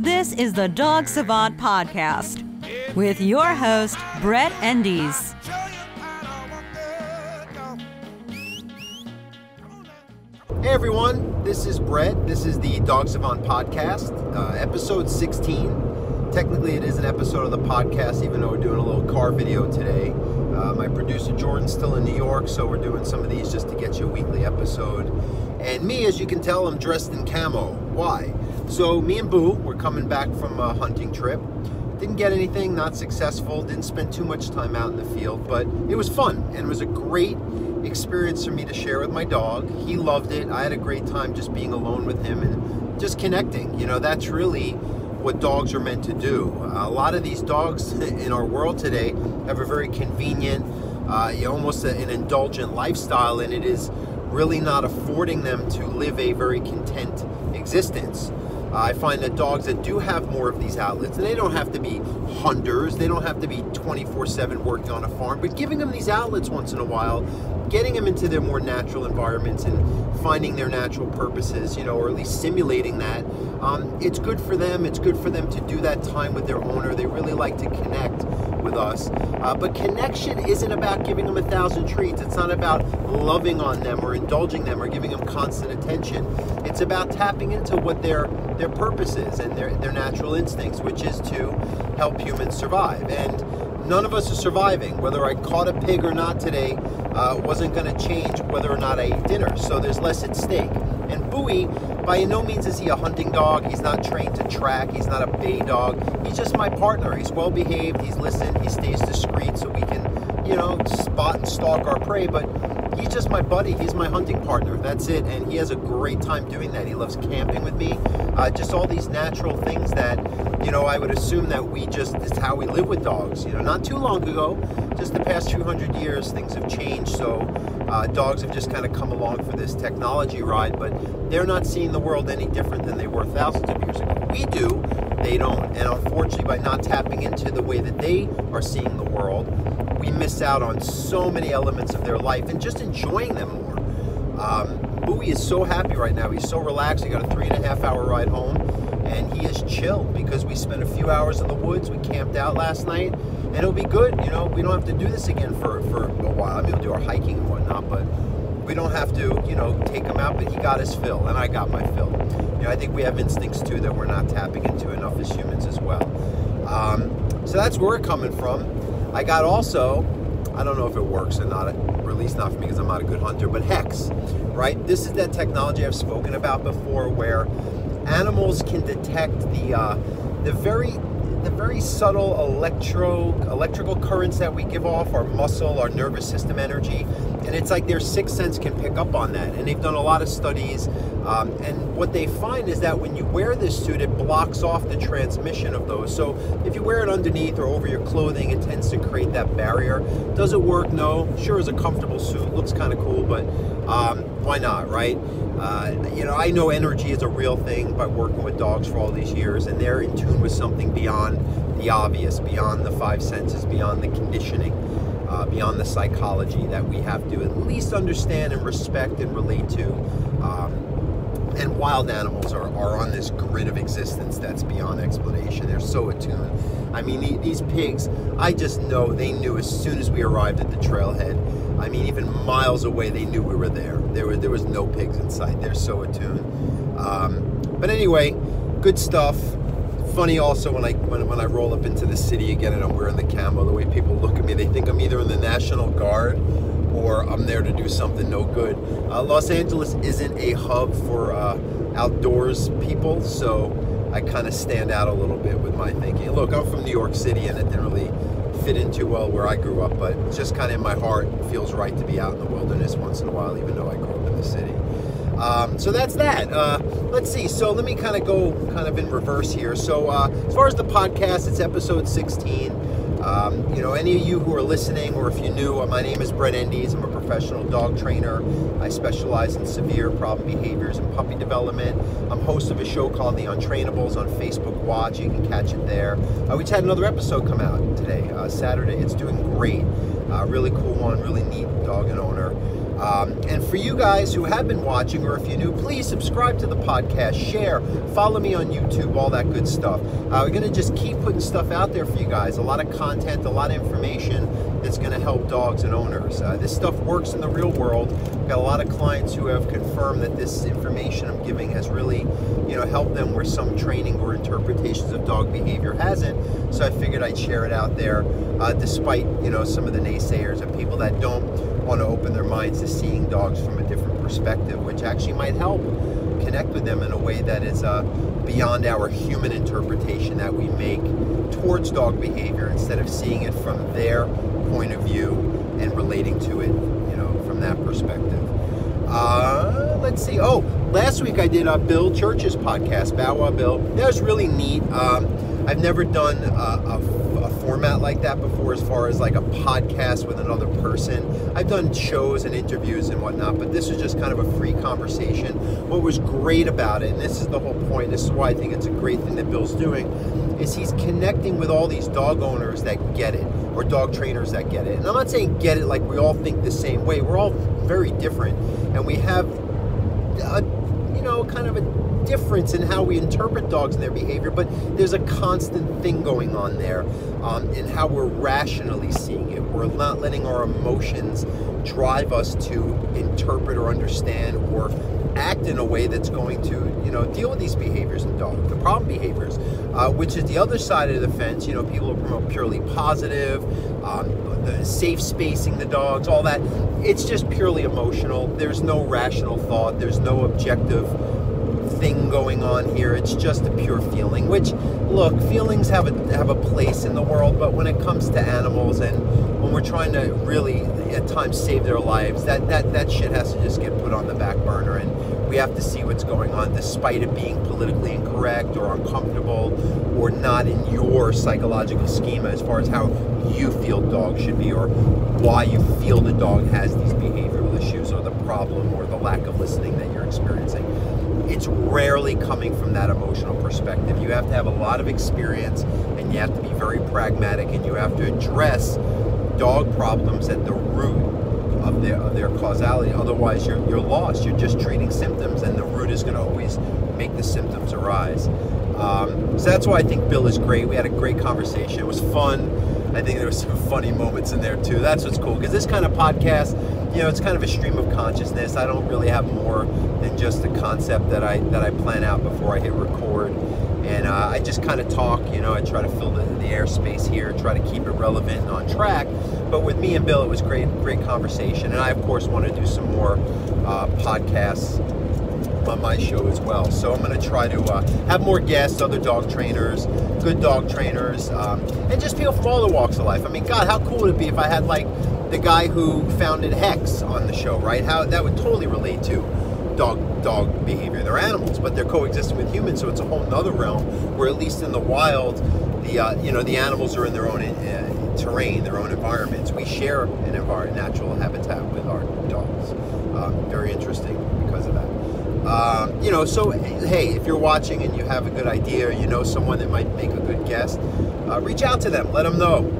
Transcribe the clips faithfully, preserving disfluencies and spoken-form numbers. This is the Dog Savant Podcast with your host, Brett Endes. Hey everyone, this is Brett. This is the Dog Savant Podcast, uh, episode sixteen. Technically it is an episode of the podcast, even though we're doing a little car video today. Uh, my producer Jordan's still in New York, so we're doing some of these just to get you a weekly episode. And me, as you can tell, I'm dressed in camo. Why? So me and Boo were coming back from a hunting trip. Didn't get anything, not successful, didn't spend too much time out in the field, but it was fun and it was a great experience for me to share with my dog. He loved it. I had a great time just being alone with him and just connecting. You know, that's really what dogs are meant to do. A lot of these dogs in our world today have a very convenient, uh, almost an indulgent lifestyle, and it is really not affording them to live a very content existence. Uh, I find that dogs that do have more of these outlets, and they don't have to be hunters, they don't have to be twenty-four seven working on a farm, but giving them these outlets once in a while, getting them into their more natural environments and finding their natural purposes, you know, or at least simulating that, um, it's good for them, it's good for them to do that time with their owner. They really like to connect with us, uh, but connection isn't about giving them a thousand treats. It's not about loving on them or indulging them or giving them constant attention. It's about tapping into what their their purpose is and their, their natural instincts, which is to help humans survive. And none of us are surviving. Whether I caught a pig or not today uh, wasn't going to change whether or not I ate dinner, so there's less at stake. And Bowie, by no means is he a hunting dog. He's not trained to track. He's not a bay dog. He's just my partner. He's well behaved. He's listened. He stays discreet so we can, you know, spot and stalk our prey. But he's just my buddy. He's my hunting partner. That's it. And he has a great time doing that. He loves camping with me. Uh, just all these natural things that, you know, I would assume that we just, it's how we live with dogs. You know, not too long ago, just the past few hundred years, things have changed. So uh, dogs have just kind of come along for this technology ride, but they're not seeing the world any different than they were thousands of years ago. We do, they don't. And unfortunately, by not tapping into the way that they are seeing the world, we miss out on so many elements of their life and just enjoying them more. Um, Bowie is so happy right now. He's so relaxed. He got a three and a half hour ride home and he is chilled because we spent a few hours in the woods. We camped out last night and it'll be good. You know, we don't have to do this again for, for a while. I mean, we'll do our hiking and whatnot, but we don't have to, you know, take him out, but he got his fill and I got my fill. You know, I think we have instincts too that we're not tapping into enough as humans as well. Um, so that's where we're coming from. I got also, I don't know if it works or not, or at least not for me because I'm not a good hunter, but Hex, right? This is that technology I've spoken about before where animals can detect the uh, the very the very subtle electro electrical currents that we give off, our muscle, our nervous system energy, and it's like their sixth sense can pick up on that. And they've done a lot of studies, um, and what they find is that when you wear this suit, it blocks off the transmission of those. So if you wear it underneath or over your clothing, it tends to create that barrier. Does it work? No. Sure is a comfortable suit, looks kind of cool, but um, why not, right? Uh, you know, I know energy is a real thing by working with dogs for all these years, and they're in tune with something beyond the obvious, beyond the five senses, beyond the conditioning, uh, beyond the psychology that we have to at least understand and respect and relate to. Um, and wild animals are, are on this grid of existence that's beyond explanation. They're so attuned. I mean, these pigs, I just know they knew as soon as we arrived at the trailhead. I mean, even miles away, they knew we were there. There was, there was no pigs in sight. They're so attuned. Um, but anyway, good stuff. Funny also when I when, when I roll up into the city again and I'm wearing the camo, the way people look at me, they think I'm either in the National Guard or I'm there to do something no good. Uh, Los Angeles isn't a hub for uh, outdoors people, so I kind of stand out a little bit with my thinking. Look, I'm from New York City and it didn't really fit into well where I grew up, but it's just kind of in my heart. It feels right to be out in the wilderness once in a while, even though I grew up in the city. Um, so that's that. Uh, let's see. So let me kind of go kind of in reverse here. So uh, as far as the podcast, it's episode sixteen. Um, you know, any of you who are listening, or if you knew, uh, my name is Brett Endes. I'm a professional dog trainer. I specialize in severe problem behaviors and puppy development. I'm host of a show called The Untrainables on Facebook Watch. You can catch it there. Uh, we just had another episode come out today, uh, Saturday. It's doing great. Uh, really cool one, really neat dog and owner. Um, and for you guys who have been watching, or if you're new, please subscribe to the podcast, share, follow me on YouTube, all that good stuff. Uh, we're going to just keep putting stuff out there for you guys, a lot of content, a lot of information that's going to help dogs and owners. Uh, this stuff works in the real world. I've got a lot of clients who have confirmed that this information I'm giving has really, you know, helped them where some training or interpretations of dog behavior hasn't. So I figured I'd share it out there, uh, despite, you know, some of the naysayers and people that don't want to open their minds to seeing dogs from a different perspective, which actually might help connect with them in a way that is uh, beyond our human interpretation that we make towards dog behavior, instead of seeing it from their point of view and relating to it, you know, from that perspective. Uh, let's see. Oh, last week I did a uh, Bill Church's podcast, Bow Wow Bill. That was really neat. Um, I've never done a, a, a format like that before, as far as like a podcast with another person. I've done shows and interviews and whatnot, but this was just kind of a free conversation. What was great about it, and this is the whole point, this is why I think it's a great thing that Bill's doing, is he's connecting with all these dog owners that get it, or dog trainers that get it. And I'm not saying get it like we all think the same way. We're all very different, and we have a, you know, kind of a difference in how we interpret dogs and their behavior, but there's a constant thing going on there um, in how we're rationally seeing it. We're not letting our emotions drive us to interpret or understand or act in a way that's going to, you know, deal with these behaviors in dogs, the problem behaviors, uh, which is the other side of the fence. You know, people who promote purely positive, um, the safe spacing the dogs, all that. It's just purely emotional. There's no rational thought. There's no objective thing going on here. It's just a pure feeling, which, look, feelings have a, have a place in the world, but when it comes to animals and when we're trying to really at times save their lives, that, that, that shit has to just get put on the back burner, and we have to see what's going on despite it being politically incorrect or uncomfortable or not in your psychological schema as far as how you feel dogs should be or why you feel the dog has these behavioral issues or the problem or the lack of listening that you're experiencing. It's rarely coming from that emotional perspective. You have to have a lot of experience, and you have to be very pragmatic, and you have to address dog problems at the root of their, of their causality. Otherwise, you're, you're lost. You're just treating symptoms, and the root is going to always make the symptoms arise. Um, so that's why I think Bill is great. We had a great conversation. It was fun. I think there was some funny moments in there too. That's what's cool, because this kind of podcast, you know, it's kind of a stream of consciousness. I don't really have more than just a concept that I that I plan out before I hit record. And uh, I just kind of talk, you know, I try to fill the, the airspace here, try to keep it relevant and on track. But with me and Bill, it was great, great conversation. And I, of course, want to do some more uh, podcasts on my show as well. So I'm going to try to uh, have more guests, other dog trainers, good dog trainers, um, and just people from all the walks of life. I mean, God, how cool would it be if I had, like, the guy who founded Hex on the show, right? How that would totally relate to dog dog behavior. They're animals, but they're coexisting with humans, so it's a whole nother realm where, at least in the wild, the uh, you know, the animals are in their own uh, terrain, their own environments. We share an environment, natural habitat with our dogs. Um, very interesting because of that. Um, you know, so hey, if you're watching and you have a good idea, or you know someone that might make a good guest, uh, reach out to them. Let them know.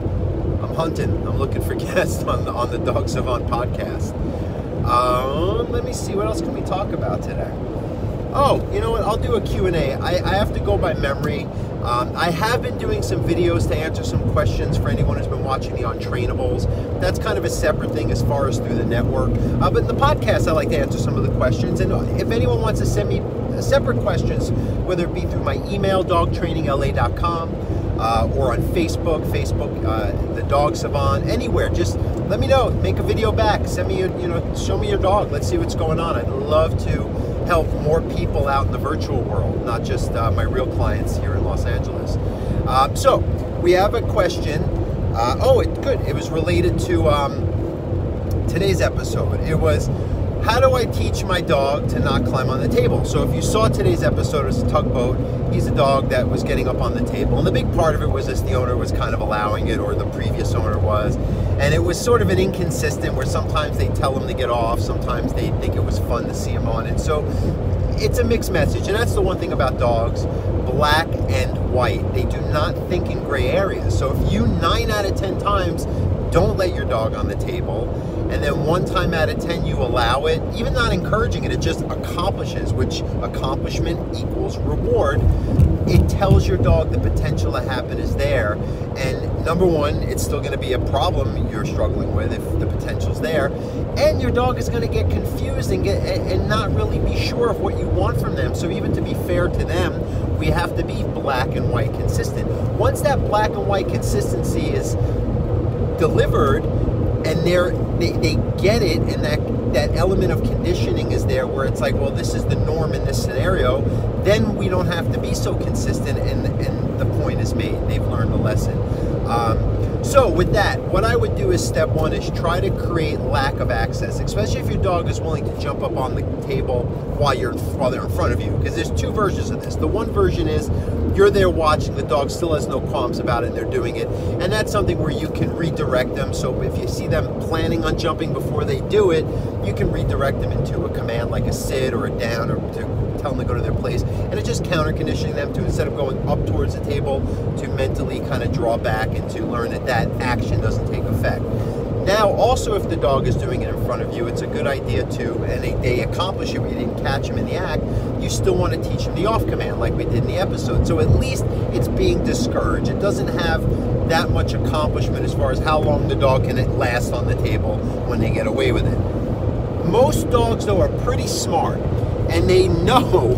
I'm hunting. I'm looking for guests on the, on the Dog Savant podcast. Um, let me see. What else can we talk about today? Oh, you know what? I'll do a Q and A. I, I have to go by memory. Um, I have been doing some videos to answer some questions for anyone who's been watching The Untrainables. That's kind of a separate thing as far as through the network. Uh, but in the podcast, I like to answer some of the questions. And if anyone wants to send me separate questions, whether it be through my email, dog training L A dot com, uh, or on Facebook, Facebook, uh, the Dog Savant, anywhere, just let me know. Make a video back. Send me your, you know, show me your dog. Let's see what's going on. I'd love to help more people out in the virtual world, not just uh, my real clients here in Los Angeles. Uh, so we have a question. Uh, oh, it, good. It was related to um, today's episode. It was, how do I teach my dog to not climb on the table? So if you saw today's episode, it was a tugboat. He's a dog that was getting up on the table. And the big part of it was this, the owner was kind of allowing it, or the previous owner was. And it was sort of an inconsistent where sometimes they tell him to get off, sometimes they think it was fun to see him on it. So it's a mixed message. And that's the one thing about dogs, black and white. They do not think in gray areas. So if you nine out of ten times don't let your dog on the table, and then one time out of ten you allow it, even not encouraging it, it just accomplishes, which accomplishment equals reward. It tells your dog the potential to happen is there. And number one, it's still gonna be a problem you're struggling with if the potential's there. And your dog is gonna get confused and, get, and not really be sure of what you want from them. So even to be fair to them, we have to be black and white consistent. Once that black and white consistency is delivered and they're, they, they get it, and that that element of conditioning is there where it's like, well, this is the norm in this scenario, then we don't have to be so consistent, and, and the point is made. They've learned the lesson. Um, so with that, what I would do is step one is try to create lack of access, especially if your dog is willing to jump up on the table while, you're, while they're in front of you, because there's two versions of this. The one version is you're there watching, the dog still has no qualms about it, and they're doing it, and that's something where you can redirect them. So if you see them planning on jumping before they do it, you can redirect them into a command like a sit or a down, or to tell them to go to their place. And it's just counter conditioning them to, instead of going up towards the table, to mentally kind of draw back and to learn that that action doesn't take effect. Now, also, if the dog is doing it in front of you, it's a good idea to, and they, they accomplish it, but you didn't catch them in the act, you still want to teach them the off command like we did in the episode. So at least it's being discouraged. It doesn't have that much accomplishment as far as how long the dog can last on the table when they get away with it. Most dogs, though, are pretty smart, and they know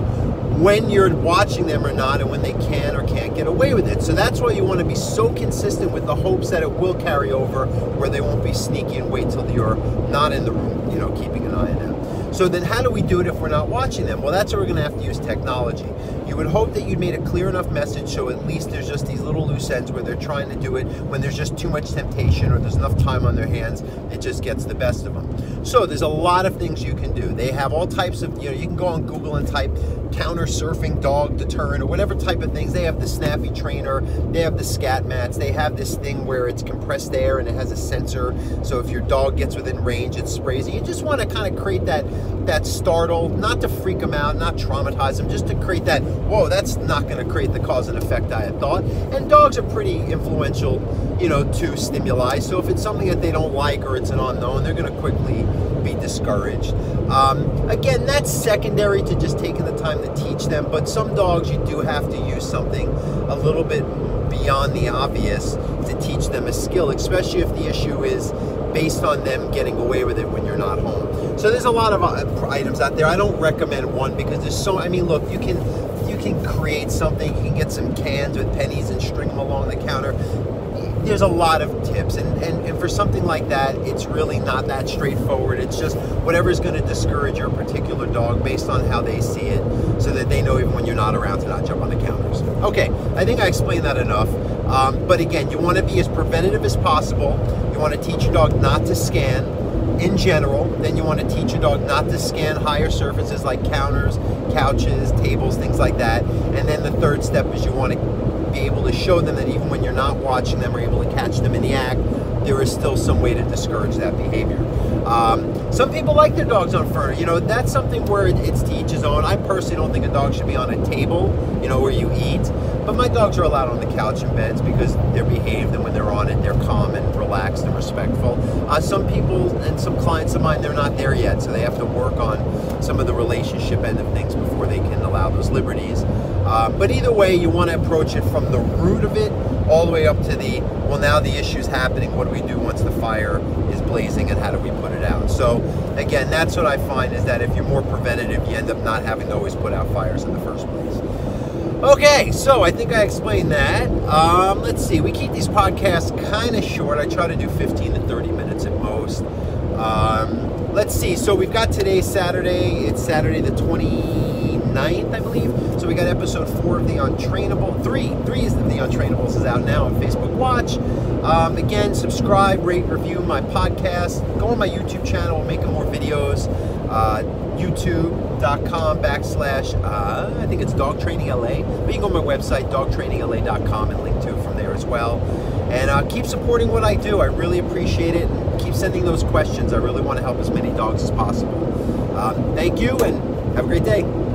when you're watching them or not, and when they can or can't get away with it. So that's why you want to be so consistent, with the hopes that it will carry over, where they won't be sneaky and wait till you're not in the room, you know, keeping an eye on them. So then how do we do it if we're not watching them? Well, that's where we're going to have to use technology. You would hope that you'd made a clear enough message so at least there's just these little loose ends where they're trying to do it when there's just too much temptation, or there's enough time on their hands, it just gets the best of them. So there's a lot of things you can do. They have all types of, you know, you can go on Google and type counter surfing dog deterrent or whatever type of things. They have the snappy trainer, they have the scat mats, they have this thing where it's compressed air and it has a sensor, so if your dog gets within range, it sprays it. You just want to kind of create that that startle, not to freak them out, not traumatize them, just to create that, whoa, that's not going to create the cause and effect I had thought. And dogs are pretty influential, you know, to stimuli. So if it's something that they don't like, or it's an unknown, they're going to quickly be discouraged. Um, again, that's secondary to just taking the time to teach them. But some dogs, you do have to use something a little bit beyond the obvious to teach them a skill, especially if the issue is based on them getting away with it when you're not home. So there's a lot of items out there. I don't recommend one, because there's so, I mean, look, you can you can create something, you can get some cans with pennies and string them along the counter. There's a lot of tips, and, and, and for something like that, it's really not that straightforward. It's just whatever's going to discourage your particular dog based on how they see it, so that they know even when you're not around to not jump on the counters. Okay, I think I explained that enough. Um, but again, you want to be as preventative as possible. You want to teach your dog not to scan in general. Then you want to teach your dog not to scan higher surfaces like counters, couches, tables, things like that. And then the third step is you want to be able to show them that even when you're not watching them or able to catch them in the act, there is still some way to discourage that behavior. Um, some people like their dogs on furniture. You know, that's something where it's to each his own. I personally don't think a dog should be on a table, you know, where you eat. But my dogs are allowed on the couch and beds because they're behaved, and when they're on it, they're calm and relaxed and respectful. Uh, some people and some clients of mine, they're not there yet, so they have to work on some of the relationship end of things before they can allow those liberties. Uh, but either way, you want to approach it from the root of it all the way up to the, well, now the issue's happening, what do we do once the fire is blazing, and how do we put it out? So again, that's what I find, is that if you're more preventative, you end up not having to always put out fires in the first place. Okay, so I think I explained that. Um, let's see, we keep these podcasts kind of short. I try to do fifteen to thirty minutes at most. Um, let's see, so we've got today Saturday. It's Saturday the twenty-ninth, I believe. So we got episode four of The Untrainable. Three, three is The Untrainables is out now on Facebook Watch. Um, again, subscribe, rate, review my podcast. Go on my YouTube channel. We're making more videos. Uh, YouTube.com backslash, uh, I think it's Dog Training L A. But you can go on my website, dog training L A dot com, and link to it from there as well. And uh, keep supporting what I do. I really appreciate it. And keep sending those questions. I really want to help as many dogs as possible. Um, thank you, and have a great day.